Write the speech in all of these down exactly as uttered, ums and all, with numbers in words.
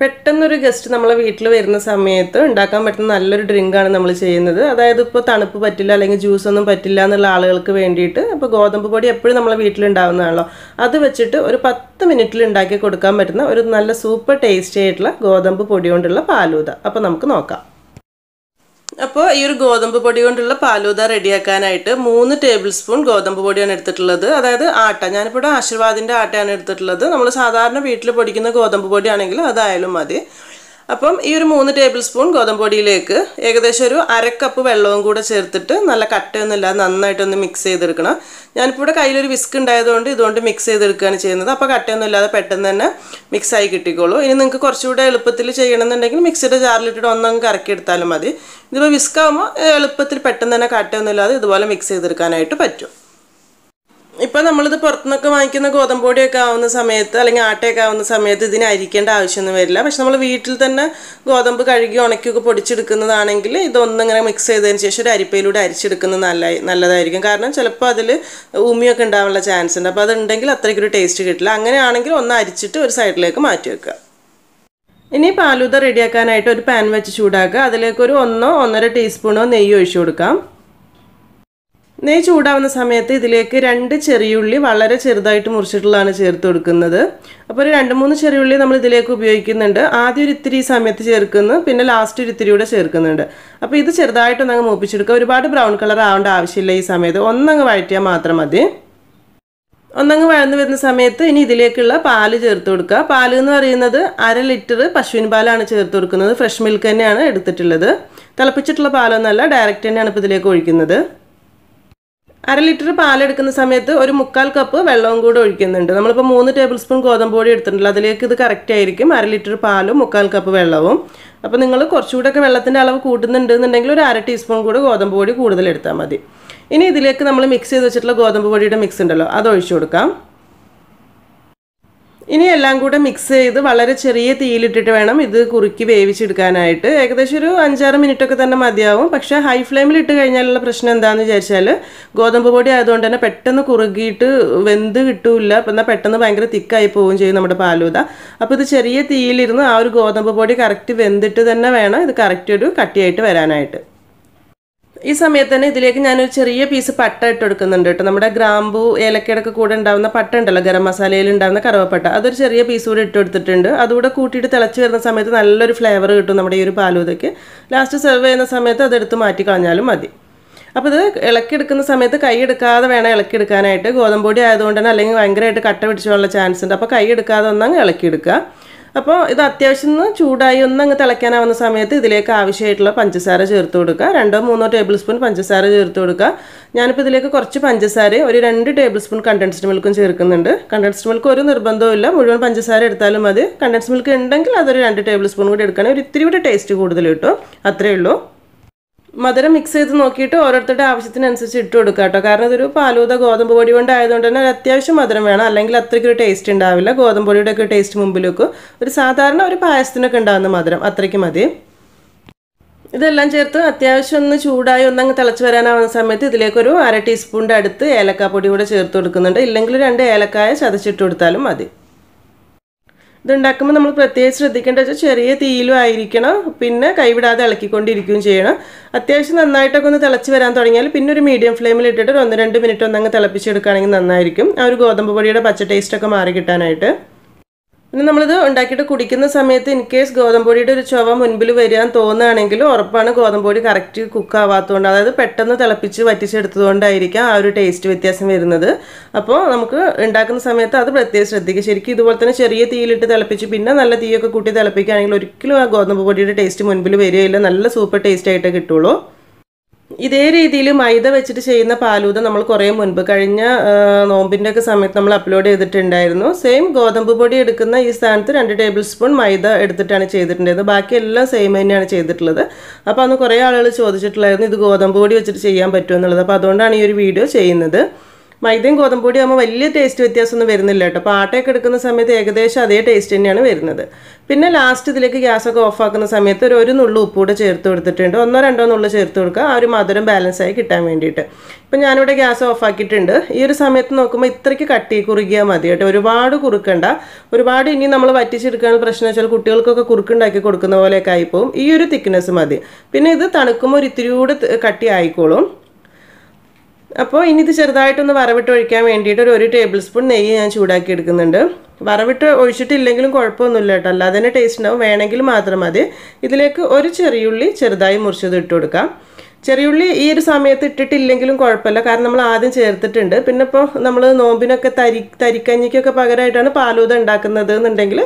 പെട്ടെന്നൊരു ഗസ്റ്റ് നമ്മളെ വീട്ടിൽ വരുന്ന സമയത്ത് ഉണ്ടാക്കാൻ പറ്റുന്ന നല്ലൊരു ഡ്രിങ്ക് ആണ് നമ്മൾ ചെയ്യുന്നത്. അതായത് ഇപ്പോൾ തണുപ്പ് പറ്റില്ല അല്ലെങ്കിൽ ജ്യൂസ് ഒന്നും പറ്റില്ല എന്നുള്ള ആളുകൾക്ക് വേണ്ടിയിട്ട് അപ്പോൾ ഗോതമ്പ് പൊടി എപ്പോഴും നമ്മളെ വീട്ടിൽ ഉണ്ടാവുന്നതാണല്ലോ. അത് വെച്ചിട്ട് ഒരു പത്ത് മിനിറ്റിൽ ഉണ്ടാക്കി കൊടുക്കാൻ പറ്റുന്ന ഒരു നല്ല സൂപ്പർ ടേസ്റ്റി ആയിട്ടുള്ള ഗോതമ്പ് പൊടി കൊണ്ടുള്ള പാലൂത. അപ്പോൾ നമുക്ക് നോക്കാം. അപ്പോൾ ഈ ഒരു ഗോതമ്പ് പൊടി കൊണ്ടുള്ള പാലൂത റെഡിയാക്കാനായിട്ട് മൂന്ന് ടേബിൾ സ്പൂൺ ഗോതമ്പ് പൊടിയാണ് എടുത്തിട്ടുള്ളത്. അതായത് ആട്ട, ഞാനിപ്പോൾ ആശീർവാദിൻ്റെ ആട്ടയാണ് എടുത്തിട്ടുള്ളത്. നമ്മൾ സാധാരണ വീട്ടിൽ പൊടിക്കുന്ന ഗോതമ്പ് പൊടിയാണെങ്കിൽ അതായാലും മതി. അപ്പം ഈ ഒരു മൂന്ന് ടേബിൾ സ്പൂൺ ഗോതമ്പ് പൊടിയിലേക്ക് ഏകദേശം ഒരു അരക്കപ്പ് വെള്ളവും കൂടെ ചേർത്തിട്ട് നല്ല കട്ടയൊന്നുമില്ലാതെ നന്നായിട്ടൊന്ന് മിക്സ് ചെയ്തെടുക്കണം. ഞാനിപ്പോൾ ഇവിടെ കയ്യിലൊരു വിസ്ക് ഉണ്ടായതുകൊണ്ട് ഇതുകൊണ്ട് മിക്സ് ചെയ്തെടുക്കുകയാണ് ചെയ്യുന്നത്. അപ്പോൾ കട്ടയൊന്നുമില്ലാതെ പെട്ടെന്ന് തന്നെ മിക്സായി കിട്ടിക്കോളൂ. ഇനി നിങ്ങൾക്ക് കുറച്ചുകൂടെ എളുപ്പത്തിൽ ചെയ്യണമെന്നുണ്ടെങ്കിൽ മിക്സിയുടെ ജാറിലിട്ടിട്ട് ഒന്നങ്ങ് കറക്കിയെടുത്താലും മതി. ഇതിപ്പോൾ വിസ്ക് ആകുമ്പോൾ എളുപ്പത്തിൽ പെട്ടെന്ന് തന്നെ കട്ടയൊന്നുമില്ലാതെ ഇതുപോലെ മിക്സ് ചെയ്തെടുക്കാനായിട്ട് പറ്റും. ഇപ്പോൾ നമ്മളിത് പുറത്തുനിന്നൊക്കെ വാങ്ങിക്കുന്ന ഗോതമ്പ് പൊടിയൊക്കെ ആവുന്ന സമയത്ത് അല്ലെങ്കിൽ ആട്ടയൊക്കെ ആവുന്ന സമയത്ത് ഇതിന് അരിക്കേണ്ട ആവശ്യമൊന്നും വരില്ല. പക്ഷെ നമ്മൾ വീട്ടിൽ തന്നെ ഗോതമ്പ് കഴുകി ഉണക്കിയൊക്കെ പൊടിച്ചെടുക്കുന്നതാണെങ്കിൽ ഇതൊന്നിങ്ങനെ മിക്സ് ചെയ്തതിന് ശേഷം ഒരു അരിപ്പയിലൂടെ അരിച്ചെടുക്കുന്നത് നല്ല നല്ലതായിരിക്കും. കാരണം ചിലപ്പോൾ അതിൽ ഉമിയൊക്കെ ഉണ്ടാവാനുള്ള ചാൻസ് ഉണ്ട്. അപ്പോൾ അതുണ്ടെങ്കിൽ അത്രയ്ക്കൊരു ടേസ്റ്റ് കിട്ടില്ല. അങ്ങനെയാണെങ്കിൽ ഒന്ന് അരിച്ചിട്ട് ഒരു സൈഡിലേക്ക് മാറ്റി വെക്കുക. ഇനി പാലൂത റെഡിയാക്കാനായിട്ട് ഒരു പാൻ വെച്ച് ചൂടാക്കുക. അതിലേക്ക് ഒരു ഒന്നോ ഒന്നര ടീസ്പൂണോ നെയ്യ് ഒഴിച്ചു കൊടുക്കാം. നെയ്യ് ചൂടാവുന്ന സമയത്ത് ഇതിലേക്ക് രണ്ട് ചെറിയുള്ളി വളരെ ചെറുതായിട്ട് മുറിച്ചിട്ടുള്ളതാണ് ചേർത്ത് കൊടുക്കുന്നത്. അപ്പോൾ ഒരു രണ്ട് മൂന്ന് ചെറിയുള്ളി നമ്മൾ ഇതിലേക്ക് ഉപയോഗിക്കുന്നുണ്ട്. ആദ്യം ഒരു ഇത്തിരി സമയത്ത് ചേർക്കുന്നു, പിന്നെ ലാസ്റ്റ് ഒരു ഇത്തിരി കൂടെ ചേർക്കുന്നുണ്ട്. അപ്പോൾ ഇത് ചെറുതായിട്ടൊന്ന് അങ്ങ് മൂപ്പിച്ചെടുക്കുക. ഒരുപാട് ബ്രൗൺ കളർ ആവേണ്ട ആവശ്യമില്ല. ഈ സമയത്ത് ഒന്നങ്ങ് വഴറ്റിയാൽ മാത്രം മതി. ഒന്നങ്ങ് വഴന്നു വരുന്ന സമയത്ത് ഇനി ഇതിലേക്കുള്ള പാല് ചേർത്ത് കൊടുക്കുക. പാല് എന്ന് പറയുന്നത് അര ലിറ്റർ പശുവിൻ പാലാണ് ചേർത്ത് കൊടുക്കുന്നത്. ഫ്രഷ് മിൽക്ക് തന്നെയാണ് എടുത്തിട്ടുള്ളത്. തിളപ്പിച്ചിട്ടുള്ള പാലൊന്നുമല്ല, ഡയറക്റ്റ് തന്നെയാണ് ഇപ്പോൾ ഇതിലേക്ക് ഒഴിക്കുന്നത്. അര ലിറ്റർ പാലെടുക്കുന്ന സമയത്ത് ഒരു മുക്കാൽ കപ്പ് വെള്ളവും കൂടെ ഒഴിക്കുന്നുണ്ട്. നമ്മളിപ്പോൾ മൂന്ന് ടേബിൾ സ്പൂൺ ഗോതമ്പ് പൊടി എടുത്തിട്ടുണ്ടല്ലോ, അതിലേക്ക് ഇത് കറക്റ്റ് ആയിരിക്കും. അര ലിറ്റർ പാലും മുക്കാൽ കപ്പ് വെള്ളവും. അപ്പോൾ നിങ്ങൾ കുറച്ചുകൂടെ ഒക്കെ വെള്ളത്തിൻ്റെ അളവ് കൂട്ടുന്നുണ്ടെന്നുണ്ടെങ്കിൽ ഒരു അര ടീസ്പൂൺ കൂടെ ഗോതമ്പ് പൊടി കൂടുതൽ എടുത്താൽ മതി. ഇനി ഇതിലേക്ക് നമ്മൾ മിക്സ് ചെയ്ത് വെച്ചിട്ടുള്ള ഗോതമ്പ് പൊടിയുടെ മിക്സ് ഉണ്ടല്ലോ, അത് ഒഴിച്ചു കൊടുക്കാം. ഇനി എല്ലാം കൂടെ മിക്സ് ചെയ്ത് വളരെ ചെറിയ തീയിലിട്ടിട്ട് വേണം ഇത് കുറുക്കി വേവിച്ചെടുക്കാനായിട്ട്. ഏകദേശം ഒരു അഞ്ചാറ് മിനിറ്റൊക്കെ തന്നെ മതിയാവും. പക്ഷേ ഹൈ ഫ്ലെയിമിൽ ഇട്ട് കഴിഞ്ഞാലുള്ള പ്രശ്നം എന്താണെന്ന് വിചാരിച്ചാൽ ഗോതമ്പ് പൊടി ആയതുകൊണ്ട് തന്നെ പെട്ടെന്ന് കുറുകിയിട്ട് വെന്ത് കിട്ടില്ല. അപ്പം എന്നാൽ പെട്ടെന്ന് ഭയങ്കര തിക്കായി പോവുകയും ചെയ്യും നമ്മുടെ പാലൂത. അപ്പോൾ ഇത് ചെറിയ തീയിലിരുന്ന് ആ ഒരു ഗോതമ്പ് പൊടി കറക്റ്റ് വെന്തിട്ട് തന്നെ വേണം ഇത് കറക്റ്റ് ഒരു കട്ടിയായിട്ട് വരാനായിട്ട്. ഈ സമയത്ത് തന്നെ ഇതിലേക്ക് ഞാനൊരു ചെറിയ പീസ് പട്ട ഇട്ട് കൊടുക്കുന്നുണ്ട് കേട്ടോ. നമ്മുടെ ഗ്രാമ്പൂ ഏലക്കടൊക്കെ കൂടെ ഉണ്ടാകുന്ന പട്ട ഉണ്ടല്ലോ, ഗരം മസാലയിൽ ഉണ്ടാകുന്ന കറുവപ്പട്ട, അതൊരു ചെറിയ പീസ് കൂടെ ഇട്ട് കൊടുത്തിട്ടുണ്ട്. അതുകൂടെ കൂട്ടിയിട്ട് തിളച്ച് വരുന്ന സമയത്ത് നല്ലൊരു ഫ്ലേവർ കിട്ടും നമ്മുടെ ഈ ഒരു പാലൂതയ്ക്ക്. ലാസ്റ്റ് സെർവ് ചെയ്യുന്ന സമയത്ത് അതെടുത്ത് മാറ്റി കളഞ്ഞാലും മതി. അപ്പോൾ ഇത് ഇളക്കിയെടുക്കുന്ന സമയത്ത് കൈ എടുക്കാതെ വേണം ഇളക്കിയെടുക്കാനായിട്ട്. ഗോതമ്പ് പൊടി ആയതുകൊണ്ട് തന്നെ അല്ലെങ്കിൽ ഭയങ്കരമായിട്ട് കട്ട പിടിച്ചുള്ള ചാൻസ് ഉണ്ട്. അപ്പോൾ കൈ എടുക്കാതെ ഒന്നങ്ങ് ഇളക്കിയെടുക്കുക. അപ്പോൾ ഇത് അത്യാവശ്യം ഒന്ന് ചൂടായി ഒന്നങ്ങ് തിളയ്ക്കാനാവുന്ന സമയത്ത് ഇതിലേക്ക് ആവശ്യമായിട്ടുള്ള പഞ്ചസാര ചേർത്ത് കൊടുക്കുക. രണ്ടോ മൂന്നോ ടേബിൾ സ്പൂൺ പഞ്ചസാര ചേർത്ത് കൊടുക്കുക. ഞാനിപ്പോൾ ഇതിലേക്ക് കുറച്ച് പഞ്ചസാര ഒരു രണ്ട് ടേബിൾ സ്പൂൺ കണ്ടൻസ്ഡ് മിൽക്കും ചേർക്കുന്നുണ്ട്. കണ്ടൻസ്ഡ് മിൽക്ക് ഒരു നിർബന്ധവുമില്ല, മുഴുവൻ പഞ്ചസാര എടുത്താലും മതി. കണ്ടൻസ്ഡ് മിൽക്ക് ഉണ്ടെങ്കിൽ അതൊരു രണ്ട് ടേബിൾ സ്പൂൺ കൂടി എടുക്കുകയാണെങ്കിൽ ഒരു ഇത്തിരി കൂടി ടേസ്റ്റ് കൂടുതൽ കിട്ടും. അത്രയേ ഉള്ളൂ. മധുരം മിക്സ് ചെയ്ത് നോക്കിയിട്ട് ഓരോരുത്തരുടെ ആവശ്യത്തിനനുസരിച്ച് ഇട്ട് കൊടുക്കുക കേട്ടോ. കാരണം ഇതൊരു പാലൂത ഗോതമ്പ് പൊടി കൊണ്ടായതുകൊണ്ട് തന്നെ അത്യാവശ്യം മധുരം വേണം, അല്ലെങ്കിൽ അത്രയ്ക്കൊരു ടേസ്റ്റ് ഉണ്ടാവില്ല. ഗോതമ്പ് പൊടിയുടെ ഒക്കെ ടേസ്റ്റ് മുമ്പിലേക്ക് ഒരു സാധാരണ ഒരു പായസത്തിനൊക്കെ ഉണ്ടാകുന്ന മധുരം അത്രയ്ക്ക് മതി. ഇതെല്ലാം ചേർത്ത് അത്യാവശ്യം ഒന്ന് ചൂടായി ഒന്നങ്ങ് തിളച്ച് വരാനാവുന്ന സമയത്ത് ഇതിലേക്കൊരു അര ടീസ്പൂണിൻ്റെ അടുത്ത് ഏലക്കാപ്പൊടി കൂടെ ചേർത്ത് കൊടുക്കുന്നുണ്ട്. ഇല്ലെങ്കിൽ രണ്ട് ഏലക്കായ ചതച്ചിട്ട് കൊടുത്താലും മതി. ഇതുണ്ടാക്കുമ്പോൾ നമ്മൾ പ്രത്യേകിച്ച് ശ്രദ്ധിക്കേണ്ടത് വെച്ചാൽ ചെറിയ തീയിലും ആയിരിക്കണം, പിന്നെ കൈവിടാതെ ഇളക്കിക്കൊണ്ടിരിക്കുകയും ചെയ്യണം. അത്യാവശ്യം നന്നായിട്ടൊക്കെ ഒന്ന് തിളച്ച് വരാൻ തുടങ്ങിയാൽ പിന്നെ ഒരു മീഡിയം ഫ്ലെയിമിൽ ഇട്ടിട്ട് ഒരു ഒന്ന് രണ്ട് മിനിറ്റ് ഒന്നങ്ങ് തിളപ്പിച്ചെടുക്കുകയാണെങ്കിൽ നന്നായിരിക്കും, ആ ഒരു ഗോതമ്പ് പൊടിയുടെ പച്ച ടേസ്റ്റൊക്കെ മാറി കിട്ടാനായിട്ട്. പിന്നെ നമ്മളിത് ഉണ്ടാക്കിയിട്ട് കുടിക്കുന്ന സമയത്ത് ഇൻ കേസ് ഗോതമ്പ് പൊടിയുടെ ഒരു ചുവ മുൻപിൽ വരാൻ തോന്നുകയാണെങ്കിൽ ഉറപ്പാണ് ഗോതമ്പ് പൊടി കറക്റ്റ് കുക്കാവാത്തതുകൊണ്ട്, അതായത് പെട്ടെന്ന് തിളപ്പിച്ച് വറ്റിച്ചെടുത്തതുകൊണ്ടായിരിക്കാം ആ ഒരു ടേസ്റ്റ് വ്യത്യാസം വരുന്നത്. അപ്പോൾ നമുക്ക് ഉണ്ടാക്കുന്ന സമയത്ത് അത് പ്രത്യേകം ശ്രദ്ധിക്കുക. ശരിക്കും ഇതുപോലെ തന്നെ ചെറിയ തീയിലിട്ട് തിളപ്പിച്ച് പിന്നെ നല്ല തീയൊക്കെ കൂട്ടി തിളപ്പിക്കുകയാണെങ്കിൽ ഒരിക്കലും ആ ഗോതമ്പ് പൊടിയുടെ ടേസ്റ്റ് മുൻപിൽ വരികയില്ല, നല്ല സൂപ്പർ ടേസ്റ്റ് ആയിട്ടേ കിട്ടുള്ളൂ. ഇതേ രീതിയിൽ മൈദ വെച്ചിട്ട് ചെയ്യുന്ന പാലൂത നമ്മൾ കുറേ മുൻപ് കഴിഞ്ഞ നോമ്പിൻ്റെ ഒക്കെ സമയത്ത് നമ്മൾ അപ്ലോഡ് ചെയ്തിട്ടുണ്ടായിരുന്നു. സെയിം ഗോതമ്പ് പൊടി എടുക്കുന്ന ഈ സ്ഥാനത്ത് രണ്ട് ടേബിൾ സ്പൂൺ മൈദ എടുത്തിട്ടാണ് ചെയ്തിട്ടുണ്ടായിരുന്നത്. ബാക്കിയെല്ലാം സെയിം തന്നെയാണ് ചെയ്തിട്ടുള്ളത്. അപ്പോൾ അന്ന് കുറേ ആളുകൾ ചോദിച്ചിട്ടുണ്ടായിരുന്നു ഇത് ഗോതമ്പ് പൊടി വെച്ചിട്ട് ചെയ്യാൻ പറ്റുമെന്നുള്ളത്. അപ്പോൾ അതുകൊണ്ടാണ് ഈ ഒരു വീഡിയോ ചെയ്യുന്നത്. മൈദയും ഗോതമ്പ് പൊടി ആവുമ്പോൾ വലിയ ടേസ്റ്റ് വ്യത്യാസമൊന്നും വരുന്നില്ല കേട്ടോ. അപ്പോൾ ആട്ടയൊക്കെ എടുക്കുന്ന സമയത്ത് ഏകദേശം അതേ ടേസ്റ്റ് തന്നെയാണ് വരുന്നത്. പിന്നെ ലാസ്റ്റ് ഇതിലേക്ക് ഗ്യാസൊക്കെ ഓഫാക്കുന്ന സമയത്ത് ഒരു ഒരു നുള്ളു ഉപ്പ് കൂടെ ചേർത്ത് കൊടുത്തിട്ടുണ്ട്. ഒന്നോ രണ്ടോ നുള്ളു ചേർത്ത് കൊടുക്കുക, ആ ഒരു മധുരം ബാലൻസ് ആയി കിട്ടാൻ വേണ്ടിയിട്ട്. ഇപ്പോൾ ഞാനിവിടെ ഗ്യാസ് ഓഫാക്കിയിട്ടുണ്ട്. ഈ ഒരു സമയത്ത് നോക്കുമ്പോൾ ഇത്രയ്ക്ക് കട്ടി കുറുകിയാൽ മതി കേട്ടോ, ഒരുപാട് കുറുക്കണ്ട. ഒരുപാട് ഇനി നമ്മൾ വറ്റിച്ചെടുക്കാനുള്ള പ്രശ്നം വെച്ചാൽ കുട്ടികൾക്കൊക്കെ കുറുക്കുണ്ടാക്കി കൊടുക്കുന്ന പോലെയൊക്കെ ആയിപ്പോവും. ഈ ഒരു തിക്നെസ് മതി. പിന്നെ ഇത് തണുക്കുമ്പോൾ ഒരു ഇത്തിരി കൂടെ കട്ടി ആയിക്കോളും. അപ്പോൾ ഇനി ഇത് ചെറുതായിട്ടൊന്ന് വറവിട്ട് ഒഴിക്കാൻ വേണ്ടിയിട്ട് ഒരു ഒരു ടേബിൾ സ്പൂൺ നെയ്യ് ഞാൻ ചൂടാക്കി എടുക്കുന്നുണ്ട്. വറവിട്ട് ഒഴിച്ചിട്ടില്ലെങ്കിലും കുഴപ്പമൊന്നുമില്ല കേട്ടോ, അല്ലാതെ തന്നെ ടേസ്റ്റ് ഉണ്ടാവും. വേണമെങ്കിൽ മാത്രം മതി. ഇതിലേക്ക് ഒരു ചെറിയുള്ളി ചെറുതായി മുറിച്ചത് ഇട്ട് കൊടുക്കാം. ചെറിയുള്ളി ഈ ഒരു സമയത്ത് ഇട്ടിട്ടില്ലെങ്കിലും കുഴപ്പമില്ല, കാരണം നമ്മൾ ആദ്യം ചേർത്തിട്ടുണ്ട്. പിന്നെ ഇപ്പോൾ നമ്മൾ നോമ്പിനൊക്കെ തരി തരിക്കഞ്ഞിക്കൊക്കെ പകരമായിട്ടാണ് പാലൂത ഉണ്ടാക്കുന്നത് എന്നുണ്ടെങ്കിൽ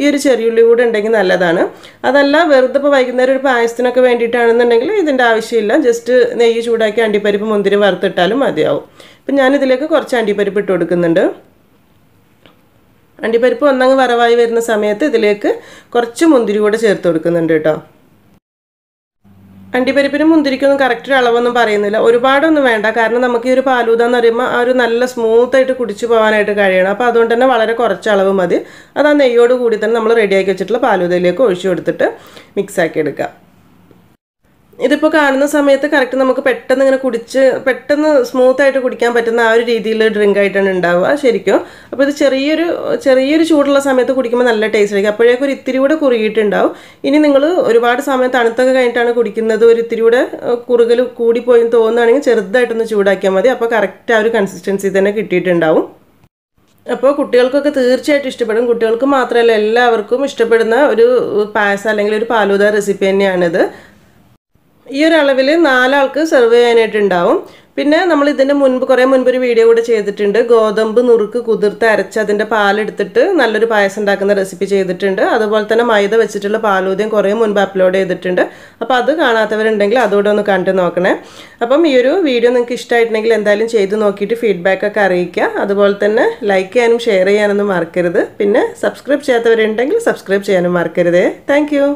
ഈ ഒരു ചെറിയുള്ളി കൂടെ ഉണ്ടെങ്കിൽ നല്ലതാണ്. അതല്ല വെറുതെ ഇപ്പോൾ വൈകുന്നേരം ഒരു പായസത്തിനൊക്കെ വേണ്ടിയിട്ടാണെന്നുണ്ടെങ്കിൽ ഇതിൻ്റെ ആവശ്യമില്ല. ജസ്റ്റ് നെയ്യ് ചൂടാക്കി അണ്ടിപ്പരിപ്പ് മുന്തിരി വറുത്തിട്ടാലും മതിയാവും. ഇപ്പം ഞാനിതിലേക്ക് കുറച്ച് അണ്ടിപ്പരിപ്പ് ഇട്ട് കൊടുക്കുന്നുണ്ട്. അണ്ടിപ്പരിപ്പ് ഒന്നങ്ങ് വറവായി വരുന്ന സമയത്ത് ഇതിലേക്ക് കുറച്ച് മുന്തിരി കൂടെ ചേർത്ത് കൊടുക്കുന്നുണ്ട് കേട്ടോ. അണ്ടിപ്പരിപ്പിനും മുന്തിരിക്കൊന്നും കറക്റ്റ് അളവൊന്നും പറയുന്നില്ല, ഒരുപാടൊന്നും വേണ്ട. കാരണം നമുക്ക് ഈ ഒരു പാലൂത എന്ന് പറയുമ്പോൾ ആ ഒരു നല്ല സ്മൂത്തായിട്ട് കുടിച്ചു പോകാനായിട്ട് കഴിയണം. അപ്പോൾ അതുകൊണ്ട് തന്നെ വളരെ കുറച്ച് അളവ് മതി. അത് ആ നെയ്യോട് കൂടി തന്നെ നമ്മൾ റെഡിയാക്കി വെച്ചിട്ടുള്ള പാലൂതയിലേക്ക് ഒഴിച്ചു കൊടുത്തിട്ട് മിക്സാക്കി എടുക്കുക. ഇതിപ്പോൾ കാണുന്ന സമയത്ത് കറക്റ്റ് നമുക്ക് പെട്ടെന്ന് ഇങ്ങനെ കുടിച്ച് പെട്ടെന്ന് സ്മൂത്തായിട്ട് കുടിക്കാൻ പറ്റുന്ന ആ ഒരു രീതിയിൽ ഡ്രിങ്ക് ആയിട്ടാണ് ഉണ്ടാവുക ശരിക്കും. അപ്പോൾ ഇത് ചെറിയൊരു ചെറിയൊരു ചൂടുള്ള സമയത്ത് കുടിക്കുമ്പോൾ നല്ല ടേസ്റ്റ് ആയിരിക്കും. അപ്പോഴേക്കും ഒരു ഇത്തിരി കൂടെ കുറുകിയിട്ടുണ്ടാവും. ഇനി നിങ്ങൾ ഒരുപാട് സമയം തണുത്തൊക്കെ കഴിഞ്ഞിട്ടാണ് കുടിക്കുന്നത്, ഒരു ഇത്തിരി കൂടെ കുറുകൽ കൂടിപ്പോയി തോന്നുകയാണെങ്കിൽ ചെറുതായിട്ടൊന്ന് ചൂടാക്കിയാൽ മതി. അപ്പോൾ കറക്റ്റ് ആ ഒരു കൺസിസ്റ്റൻസി തന്നെ കിട്ടിയിട്ടുണ്ടാവും. അപ്പോൾ കുട്ടികൾക്കൊക്കെ തീർച്ചയായിട്ടും ഇഷ്ടപ്പെടും. കുട്ടികൾക്ക് മാത്രമല്ല എല്ലാവർക്കും ഇഷ്ടപ്പെടുന്ന ഒരു പായസം അല്ലെങ്കിൽ ഒരു പാലൂത റെസിപ്പി തന്നെയാണിത്. ഈ ഒരളവിൽ നാലാൾക്ക് സെർവ് ചെയ്യാനായിട്ടുണ്ടാവും. പിന്നെ നമ്മൾ ഇതിൻ്റെ മുൻപ് കുറേ മുൻപൊരു വീഡിയോ കൂടെ ചെയ്തിട്ടുണ്ട്. ഗോതമ്പ് നുറുക്ക് കുതിർത്ത് അരച്ച് അതിൻ്റെ പാലെടുത്തിട്ട് നല്ലൊരു പായസം ഉണ്ടാക്കുന്ന റെസിപ്പി ചെയ്തിട്ടുണ്ട്. അതുപോലെ തന്നെ മൈദ വെച്ചിട്ടുള്ള പാലൂതയും കുറേ മുൻപ് അപ്ലോഡ് ചെയ്തിട്ടുണ്ട്. അപ്പോൾ അത് കാണാത്തവരുണ്ടെങ്കിൽ അതുകൂടെ ഒന്ന് കണ്ടു നോക്കണേ. അപ്പം ഈ ഒരു വീഡിയോ നിങ്ങൾക്ക് ഇഷ്ടമായിട്ടുണ്ടെങ്കിൽ എന്തായാലും ചെയ്ത് നോക്കിയിട്ട് ഫീഡ്ബാക്കൊക്കെ അറിയിക്കുക. അതുപോലെ തന്നെ ലൈക്ക് ചെയ്യാനും ഷെയർ ചെയ്യാനൊന്നും മറക്കരുത്. പിന്നെ സബ്സ്ക്രൈബ് ചെയ്യാത്തവരുണ്ടെങ്കിൽ സബ്സ്ക്രൈബ് ചെയ്യാനും മറക്കരുതേ. Thank U.